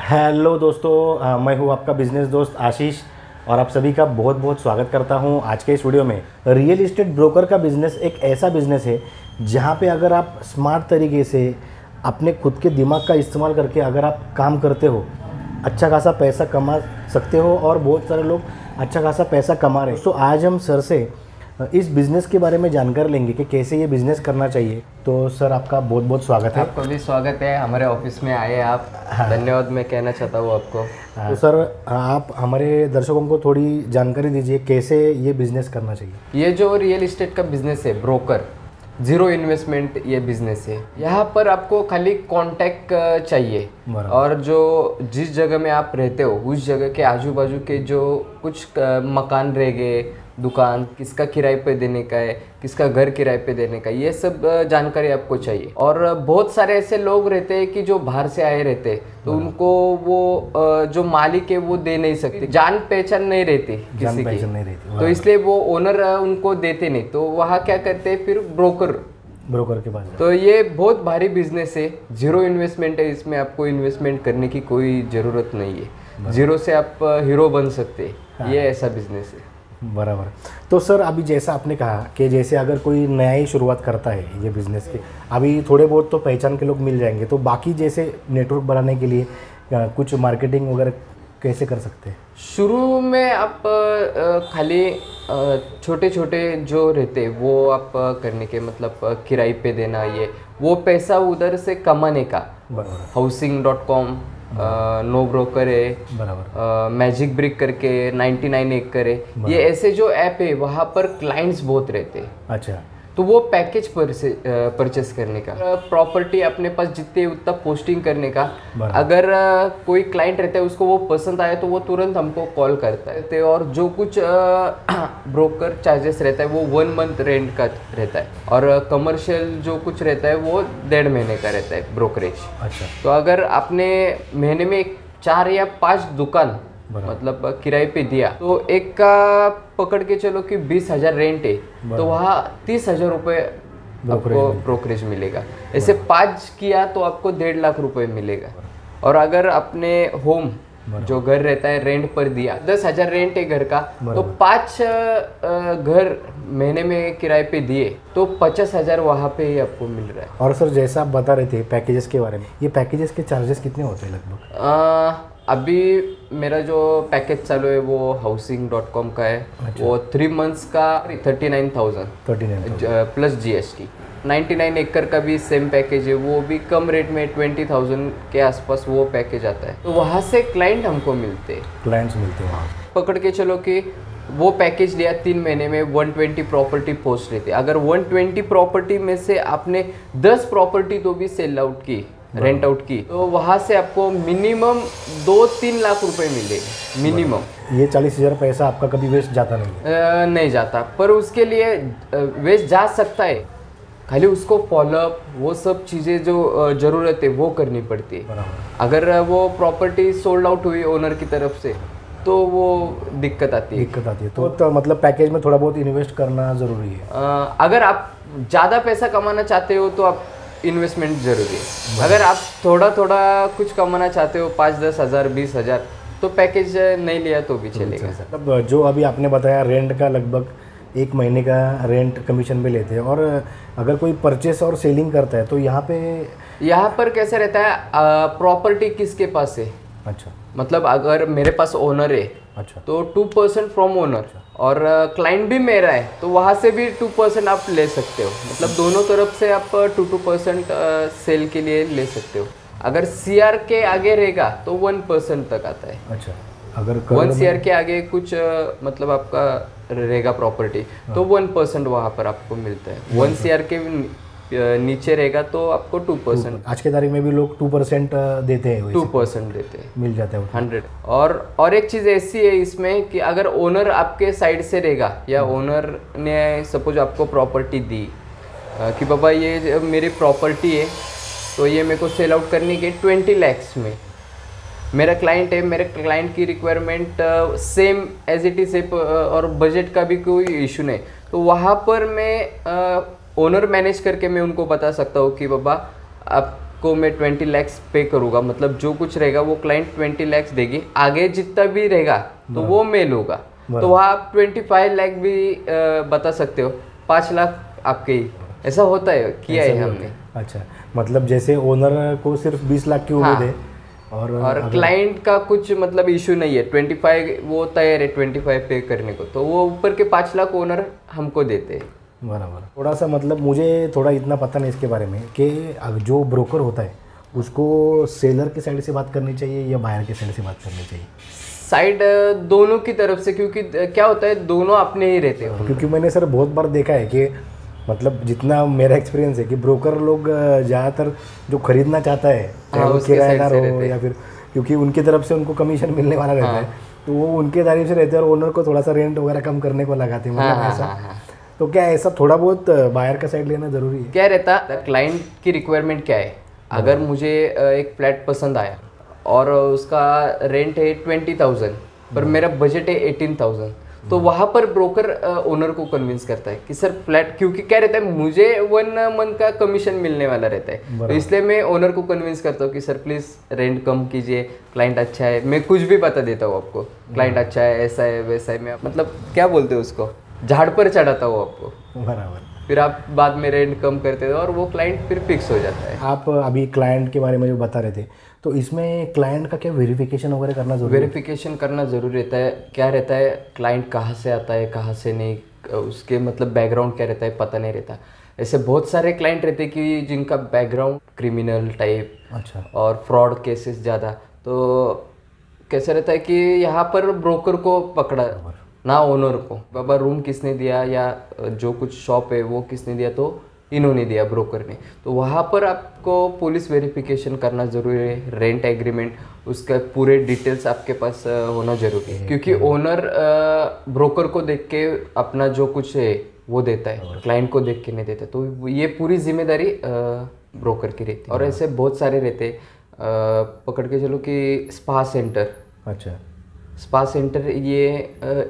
Hello दोस्तों, मैं हूँ आपका बिजनेस दोस्त आशीष और आप सभी का बहुत बहुत स्वागत करता हूँ आज के इस वीडियो में। रियल इस्टेट ब्रोकर का बिज़नेस एक ऐसा बिज़नेस है जहाँ पे अगर आप स्मार्ट तरीके से अपने खुद के दिमाग का इस्तेमाल करके अगर आप काम करते हो, अच्छा खासा पैसा कमा सकते हो और बहुत सारे लोग अच्छा खासा पैसा कमा रहे हैं। तो आज हम सर से इस बिज़नेस के बारे में जानकारी लेंगे कि कैसे ये बिज़नेस करना चाहिए। तो सर आपका बहुत बहुत स्वागत है। आपका भी स्वागत है, हमारे ऑफिस में आए आप। धन्यवाद मैं कहना चाहता हूँ आपको। तो सर आप हमारे दर्शकों को थोड़ी जानकारी दीजिए कैसे ये बिज़नेस करना चाहिए। ये जो रियल इस्टेट का बिज़नेस है, ब्रोकर ज़ीरो इन्वेस्टमेंट ये बिज़नेस है। यहाँ पर आपको खाली कॉन्टैक्ट चाहिए और जो जिस जगह में आप रहते हो उस जगह के आजू बाजू के जो कुछ मकान रह गए, दुकान किसका किराए पे देने का है, किसका घर किराए पे देने का, ये सब जानकारी आपको चाहिए। और बहुत सारे ऐसे लोग रहते हैं कि जो बाहर से आए रहते हैं, तो उनको वो जो मालिक है वो दे नहीं सकते, जान पहचान नहीं रहती किसी की, तो इसलिए वो ओनर उनको देते नहीं, तो वहाँ क्या करते हैं फिर ब्रोकर के पास। तो ये बहुत भारी बिजनेस है, जीरो इन्वेस्टमेंट है, इसमें आपको इन्वेस्टमेंट करने की कोई ज़रूरत नहीं है, जीरो से आप हीरो बन सकते हैं, ये ऐसा बिजनेस है। बराबर। तो सर अभी जैसा आपने कहा कि जैसे अगर कोई नया ही शुरुआत करता है ये बिज़नेस के, अभी थोड़े बहुत तो पहचान के लोग मिल जाएंगे, तो बाकी जैसे नेटवर्क बनाने के लिए कुछ मार्केटिंग वगैरह कैसे कर सकते हैं? शुरू में आप खाली छोटे छोटे जो रहते वो आप करने के, मतलब किराए पे देना, ये वो पैसा उधर से कमाने का। बराबर। housing.com, नो ब्रोकर है, बराबर, मैजिक ब्रिक करके 99 एकड़ है, ये ऐसे जो ऐप है वहाँ पर क्लाइंट्स बहुत रहते हैं। अच्छा। तो वो पैकेज परचेस करने का, प्रॉपर्टी अपने पास जितने उतना पोस्टिंग करने का, अगर कोई क्लाइंट रहता है उसको वो पसंद आया तो वो तुरंत हमको कॉल करता है। और जो कुछ ब्रोकर चार्जेस रहता है वो 1 मंथ रेंट का रहता है और कमर्शियल जो कुछ रहता है वो 1.5 महीने का रहता है ब्रोकरेज। अच्छा। तो अगर आपने महीने में 4 या 5 दुकान मतलब किराए पे दिया, तो एक का पकड़ के चलो कि 20,000 रेंट है, तो वहाँ 30,000 रुपये आपको ब्रोकरेज मिलेगा। ऐसे 5 किया तो आपको 1.5 लाख रुपए मिलेगा। और अगर आपने होम जो घर रहता है रेंट पर दिया, 10,000 रेंट है घर का, तो 5 घर महीने में किराए पे दिए तो 50,000 वहाँ पे ही आपको मिल रहा है। और सर जैसा आप बता रहे थे पैकेजेस के बारे में, ये पैकेजेस के चार्जेस कितने होते हैं लगभग? अभी मेरा जो पैकेज चालू है वो housing.com का है। अच्छा। वो 3 मंथ्स का 39,000 प्लस GST। 99 एकड़ का भी सेम पैकेज है, वो भी कम रेट में 20,000 के आसपास वो पैकेज आता है। तो वहाँ से क्लाइंट हमको मिलते हैं, क्लाइंट्स मिलते हैं वहाँ। पकड़ के चलो कि वो पैकेज लिया 3 महीने में 120 प्रॉपर्टी पोस्ट लेते। अगर 120 प्रॉपर्टी में से आपने 10 प्रॉपर्टी तो भी सेल आउट की, रेंट आउट की, तो वहाँ से आपको मिनिमम 2-3 लाख रुपए मिलेंगे मिनिमम। ये 40,000 पैसा आपका कभी वेस्ट जाता नहीं? नहीं जाता, पर उसके लिए वेस्ट जा सकता है, खाली उसको फॉलोअप वो सब चीज़ें जो ज़रूरत है वो करनी पड़ती है। अगर वो प्रॉपर्टी सोल्ड आउट हुई ओनर की तरफ से तो वो दिक्कत आती है। तो मतलब पैकेज में थोड़ा बहुत इन्वेस्ट करना ज़रूरी है। अगर आप ज़्यादा पैसा कमाना चाहते हो तो आप इन्वेस्टमेंट जरूरी है, अगर आप थोड़ा थोड़ा कुछ कमाना चाहते हो 5-10 हज़ार 20,000 तो पैकेज नहीं लिया तो भी चलेगा। मतलब जो अभी आपने बताया रेंट का लगभग 1 महीने का रेंट कमीशन पे लेते हैं, और अगर कोई परचेस और सेलिंग करता है तो यहाँ पर कैसे रहता है, प्रॉपर्टी किसके पास है। अच्छा। मतलब अगर मेरे पास ओनर है, अच्छा, तो 2% फ्रॉम ओनर, और क्लाइंट भी मेरा है तो वहाँ से भी 2% आप ले सकते हो, मतलब दोनों तरफ से आप 2-2% सेल के लिए ले सकते हो। अगर CR के आगे रहेगा तो 1% तक आता है। अच्छा। अगर 1 CR के आगे कुछ मतलब आपका रहेगा प्रॉपर्टी तो 1% वहाँ पर आपको मिलता है, 1 CR के नीचे रहेगा तो आपको 2%। आज के तारीख में भी लोग 2% देते हैं, 2% देते हैं, मिल जाता है 100। और एक चीज़ ऐसी है इसमें कि अगर ओनर आपके साइड से रहेगा, या ओनर ने सपोज आपको प्रॉपर्टी दी कि बाबा ये मेरी प्रॉपर्टी है तो ये मेरे को सेल आउट करनी है 20 लाख में, मेरा क्लाइंट है, मेरे क्लाइंट की requirement same as it is है और बजट का भी कोई इशू नहीं, तो वहाँ पर मैं ओनर मैनेज करके मैं उनको बता सकता हूँ कि बाबा आप को मैं 20 लाख पे करूँगा, मतलब जो कुछ रहेगा वो क्लाइंट 20 लाख देगी, आगे जितना भी रहेगा तो वो मेल होगा। तो वहाँ आप 25 लाख भी बता सकते हो, 5 लाख आपके ही, ऐसा होता है, किया है हमने। अच्छा, मतलब जैसे ओनर को सिर्फ 20 लाख की उम्मीद है और क्लाइंट का कुछ मतलब इशू नहीं है, 25 वो तैयार है 25 पे करने को, तो वो ऊपर के 5 लाख ओनर हमको देते हैं। बराबर। थोड़ा सा मतलब मुझे थोड़ा इतना पता नहीं इसके बारे में कि जो ब्रोकर होता है उसको सेलर के साइड से बात करनी चाहिए या बायर के साइड से बात करनी चाहिए? साइड दोनों की तरफ से, क्योंकि क्या होता है दोनों अपने ही रहते हैं। क्योंकि मैंने सर बहुत बार देखा है कि मतलब जितना मेरा एक्सपीरियंस है कि ब्रोकर लोग ज़्यादातर जो खरीदना चाहता है चाहे वो किराएदार हो या फिर, क्योंकि उनकी तरफ से उनको कमीशन मिलने वाला रहता है, तो वो उनके दायरे से रहते हैं और ओनर को थोड़ा सा रेंट वगैरह कम करने को लगाते हैं, मतलब ऐसा। तो क्या ऐसा थोड़ा बहुत बायर का साइड लेना ज़रूरी है? क्या रहता क्लाइंट की रिक्वायरमेंट क्या है, अगर मुझे एक फ्लैट पसंद आया और उसका रेंट है 20,000 पर मेरा बजट है 18,000, तो वहाँ पर ब्रोकर ओनर को कन्विंस करता है कि सर फ्लैट, क्योंकि क्या रहता है मुझे 1 मंथ का कमीशन मिलने वाला रहता है, तो इसलिए मैं ओनर को कन्विंस करता हूँ कि सर प्लीज़ रेंट कम कीजिए, क्लाइंट अच्छा है, मैं कुछ भी बता देता हूँ आपको, क्लाइंट अच्छा है, ऐसा है वैसा है, मैं मतलब क्या बोलते हैं उसको, झाड़ पर चढ़ाता हो आपको। बराबर। फिर आप बाद में रेंट कम करते हो और वो क्लाइंट फिर फिक्स हो जाता है। आप अभी क्लाइंट के बारे में जो बता रहे थे, तो इसमें क्लाइंट का क्या वेरिफिकेशन वगैरह करना जरूरी? वेरिफिकेशन करना ज़रूरी रहता है। क्या रहता है क्लाइंट कहाँ से आता है कहाँ से नहीं, उसके मतलब बैकग्राउंड क्या रहता है पता नहीं रहता। ऐसे बहुत सारे क्लाइंट रहते हैं कि जिनका बैकग्राउंड क्रिमिनल टाइप, अच्छा, और फ्रॉड केसेस ज़्यादा, तो कैसे रहता है कि यहाँ पर ब्रोकर को पकड़ा ना ओनर को, बाबा रूम किसने दिया या जो कुछ शॉप है वो किसने दिया, तो इन्होंने दिया ब्रोकर ने, तो वहाँ पर आपको पुलिस वेरिफिकेशन करना ज़रूरी है। रेंट एग्रीमेंट उसका पूरे डिटेल्स आपके पास होना ज़रूरी है, क्योंकि ओनर ब्रोकर को देख के अपना जो कुछ है वो देता है, क्लाइंट को देख के नहीं देता, तो ये पूरी जिम्मेदारी ब्रोकर की रहती है। और ऐसे बहुत सारे रहते, पकड़ के चलो कि स्पा सेंटर, अच्छा स्पा सेंटर ये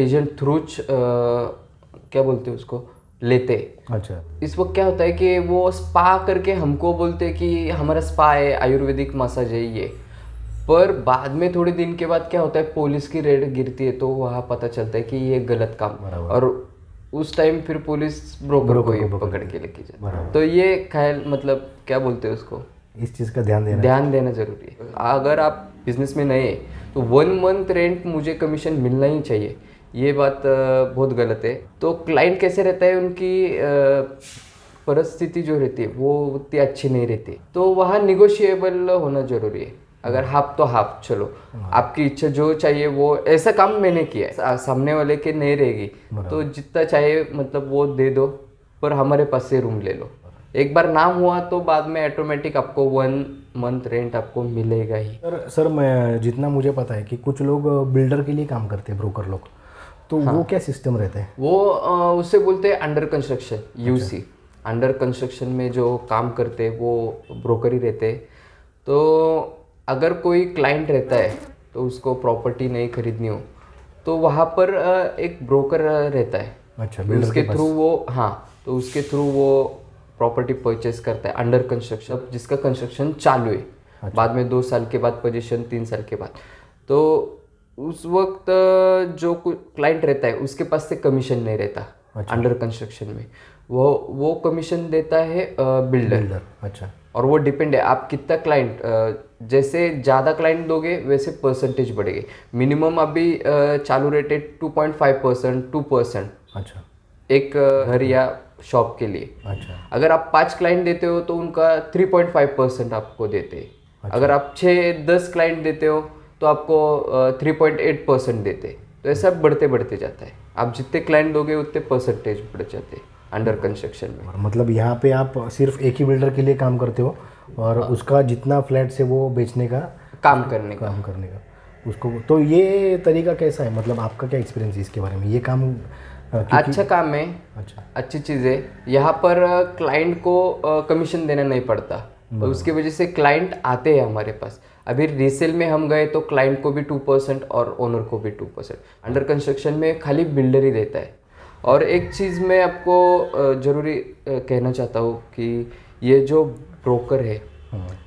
एजेंट थ्रू क्या बोलते हैं उसको लेते, अच्छा, इस वक्त क्या होता है कि वो स्पा करके हमको बोलते हैं कि हमारा स्पा है, आयुर्वेदिक मसाज है ये, पर बाद में थोड़े दिन के बाद क्या होता है पुलिस की रेड गिरती है, तो वहाँ पता चलता है कि ये गलत काम, और उस टाइम फिर पुलिस ब्रोकर को ही पकड़ के लेके जाती, तो ये ख्याल मतलब क्या बोलते हैं उसको, इस चीज़ का ध्यान देना जरूरी है। अगर आप बिजनेस में नए हैं तो 1 मंथ रेंट मुझे कमीशन मिलना ही चाहिए, ये बात बहुत गलत है। तो क्लाइंट कैसे रहता है, उनकी परिस्थिति जो रहती है वो उतनी अच्छी नहीं रहती, तो वहाँ निगोशिएबल होना ज़रूरी है। अगर हाफ तो हाफ, चलो आपकी इच्छा जो चाहिए वो, ऐसा काम मैंने किया है, सामने वाले के नहीं रहेगी तो जितना चाहिए मतलब वो दे दो, पर हमारे पास से रूम ले लो। एक बार नाम हुआ तो बाद में ऑटोमेटिक आपको 1 मंथ रेंट आपको मिलेगा ही। सर मैं जितना मुझे पता है कि कुछ लोग बिल्डर के लिए काम करते हैं ब्रोकर लोग, तो हाँ, वो क्या सिस्टम रहता है? वो उसे बोलते हैं under construction, UC, under construction में जो काम करते हैं वो ब्रोकर ही रहते हैं। तो अगर कोई क्लाइंट रहता है तो उसको प्रॉपर्टी नहीं खरीदनी हो तो वहाँ पर एक ब्रोकर रहता है, अच्छा, उसके थ्रू वो, हाँ, तो उसके थ्रू वो प्रॉपर्टी परचेज करता है अंडर कंस्ट्रक्शन, जिसका कंस्ट्रक्शन चालू है, अच्छा, बाद में 2 साल के बाद पोजीशन, 3 साल के बाद, तो उस वक्त जो क्लाइंट रहता है उसके पास से कमीशन नहीं रहता, अच्छा, अंडर कंस्ट्रक्शन में वो कमीशन देता है बिल्डर, अच्छा, और वो डिपेंड है आप कितना क्लाइंट, जैसे ज़्यादा क्लाइंट दोगे वैसे परसेंटेज बढ़ेगी। मिनिमम अभी चालू रेट है 2.5%, 2%, अच्छा, एक घर या शॉप के लिए, अच्छा, अगर आप 5 क्लाइंट देते हो तो उनका 3.5% आपको देते हैं, अच्छा, अगर आप 6-10 क्लाइंट देते हो तो आपको 3.8% देते हैं, तो ऐसा बढ़ते बढ़ते जाता है, आप जितने क्लाइंट दोगे उतने परसेंटेज बढ़ जाते हैं अंडर कंस्ट्रक्शन में। मतलब यहाँ पे आप सिर्फ एक ही बिल्डर के लिए काम करते हो और उसका जितना फ्लैट से वो बेचने का काम करने का उसको, तो ये तरीका कैसा है, मतलब आपका क्या एक्सपीरियंस है इसके बारे में? ये काम अच्छा काम है, अच्छा, अच्छी चीज़ है, यहाँ पर क्लाइंट को कमीशन देना नहीं पड़ता, तो उसकी वजह से क्लाइंट आते हैं हमारे पास। अभी रीसेल में हम गए तो क्लाइंट को भी 2% और ओनर को भी 2%, अंडर कंस्ट्रक्शन में खाली बिल्डर ही देता है। और एक चीज़ मैं आपको ज़रूरी कहना चाहता हूँ कि ये जो ब्रोकर है,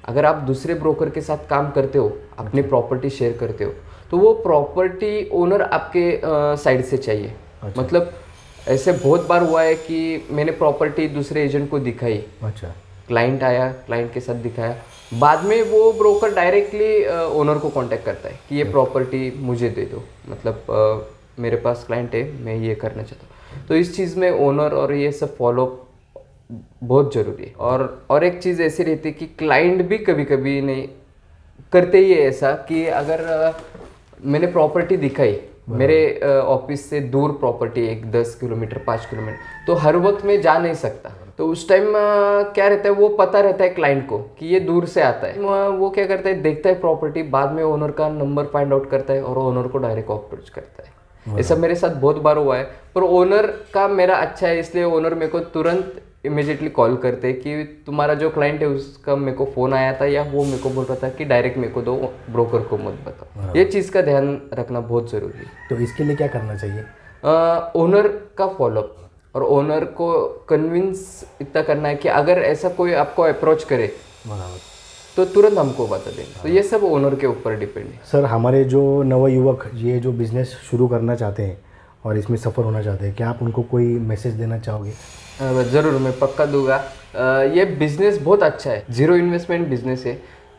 अगर आप दूसरे ब्रोकर के साथ काम करते हो, अपने प्रॉपर्टी शेयर करते हो, तो वो प्रॉपर्टी ओनर आपके साइड से चाहिए। अच्छा। मतलब ऐसे बहुत बार हुआ है कि मैंने प्रॉपर्टी दूसरे एजेंट को दिखाई, अच्छा, क्लाइंट आया, क्लाइंट के साथ दिखाया, बाद में वो ब्रोकर डायरेक्टली ओनर को कांटेक्ट करता है कि ये प्रॉपर्टी मुझे दे दो, मतलब मेरे पास क्लाइंट है, मैं ये करना चाहता हूँ। तो इस चीज़ में ओनर और ये सब फॉलोअप बहुत ज़रूरी है। और एक चीज़ ऐसी रहती है कि क्लाइंट भी कभी कभी नहीं करते ही ऐसा कि अगर मैंने प्रॉपर्टी दिखाई, मेरे ऑफिस से दूर प्रॉपर्टी 10 किलोमीटर 5 किलोमीटर, तो हर वक्त मैं जा नहीं सकता, तो उस टाइम क्या रहता है, वो पता रहता है क्लाइंट को कि ये दूर से आता है, वो क्या करता है, देखता है प्रॉपर्टी, बाद में ओनर का नंबर फाइंड आउट करता है और ओनर को डायरेक्ट अप्रोच करता है। ऐसा मेरे साथ बहुत बार हुआ है, पर ओनर का मेरा अच्छा है इसलिए ओनर मेरे को तुरंत इमीडिएटली कॉल करते कि तुम्हारा जो क्लाइंट है उसका मेरे को फ़ोन आया था, या वो मेरे को बोल रहा था कि डायरेक्ट मेरे को दो, ब्रोकर को मत बताओ। ये चीज़ का ध्यान रखना बहुत ज़रूरी है। तो इसके लिए क्या करना चाहिए? ओनर का फॉलोअप और ओनर को कन्विंस इतना करना है कि अगर ऐसा कोई आपको अप्रोच करे तो तुरंत हमको बता देंगे। तो ये सब ओनर के ऊपर डिपेंड है। सर, हमारे जो नवयुवक ये जो बिज़नेस शुरू करना चाहते हैं और इसमें सफल होना चाहते हैं, क्या आप उनको कोई मैसेज देना चाहोगे? ज़रूर, मैं पक्का दूंगा। ये बिज़नेस बहुत अच्छा है, ज़ीरो इन्वेस्टमेंट बिज़नेस है,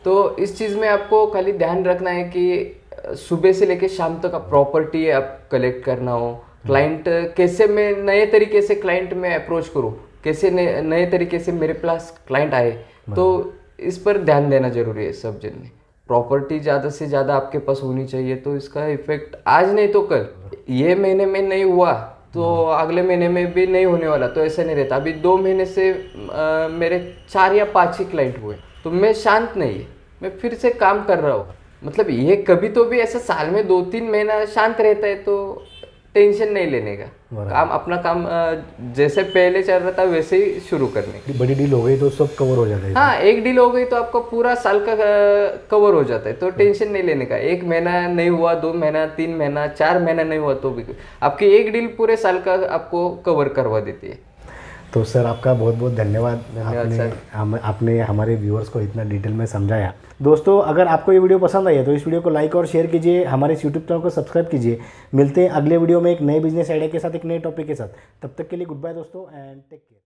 तो इस चीज़ में आपको खाली ध्यान रखना है कि सुबह से लेकर शाम तक आप प्रॉपर्टी आप कलेक्ट करना हो, क्लाइंट कैसे मैं नए तरीके से क्लाइंट में अप्रोच करूँ, कैसे नए तरीके से मेरे पास क्लाइंट आए, तो इस पर ध्यान देना जरूरी है। सब जन ने प्रॉपर्टी ज़्यादा से ज़्यादा आपके पास होनी चाहिए, तो इसका इफेक्ट आज नहीं तो कल, ये महीने में नहीं हुआ तो अगले महीने में भी नहीं होने वाला, तो ऐसा नहीं रहता। अभी 2 महीने से मेरे 4 या 5 ही क्लाइंट हुए, तो मैं शांत नहीं है, मैं फिर से काम कर रहा हूँ। मतलब ये कभी तो भी ऐसा साल में 2-3 महीना शांत रहता है, तो टेंशन नहीं लेने का, काम अपना काम जैसे पहले चल रहा था वैसे ही शुरू करने का। बड़ी डील हो गई तो सब कवर हो जाता है। हाँ, एक डील हो गई तो आपका पूरा साल का कवर हो जाता है, तो टेंशन नहीं लेने का। 1 महीना नहीं हुआ, 2 महीना, 3 महीना, 4 महीना नहीं हुआ तो भी आपकी एक डील पूरे साल का आपको कवर करवा देती है। तो सर, आपका बहुत बहुत धन्यवाद। आपने हमारे व्यूअर्स को इतना डिटेल में समझाया। दोस्तों, अगर आपको ये वीडियो पसंद आई है तो इस वीडियो को लाइक और शेयर कीजिए, हमारे यूट्यूब चैनल को सब्सक्राइब कीजिए। मिलते हैं अगले वीडियो में एक नए बिजनेस आइडिया के साथ, एक नए टॉपिक के साथ। तब तक के लिए गुड बाय दोस्तों, एंड टेक केयर।